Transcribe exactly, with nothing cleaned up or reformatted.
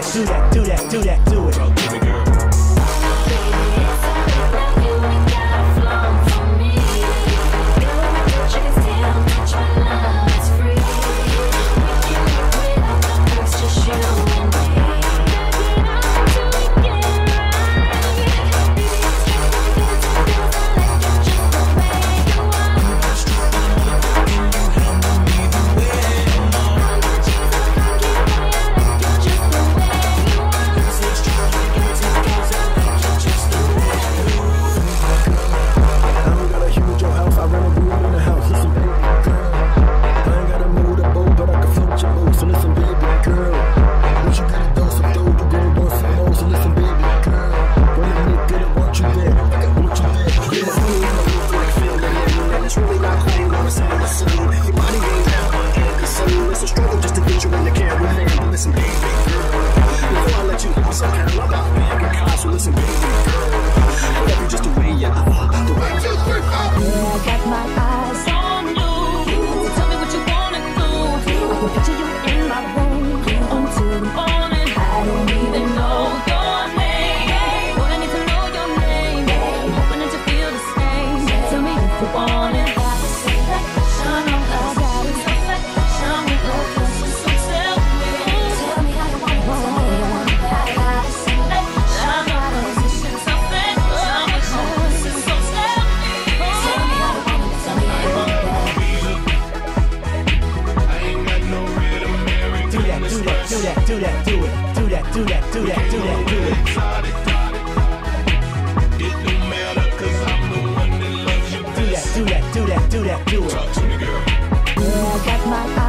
that, do that, do that, do that, do it. Bro, give it, girl. Do that, do it, do that, do that, do that, do that, do it. It don't matter, cause I'm the one that loves you. Do that, do that, do that, do that, do it. Talk to me, girl. I got my eyes.